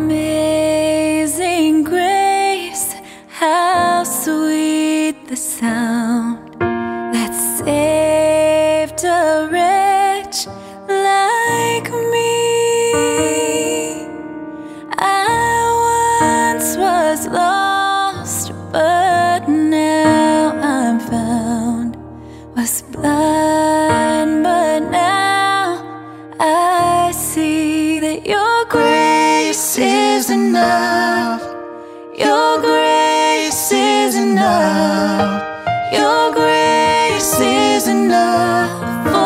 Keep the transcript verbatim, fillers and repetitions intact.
Amazing grace, how sweet the sound that saved a wretch like me. I once was lost, but now I'm found, was blind, but now I see that your grace is enough. Your grace is enough. Your grace is enough.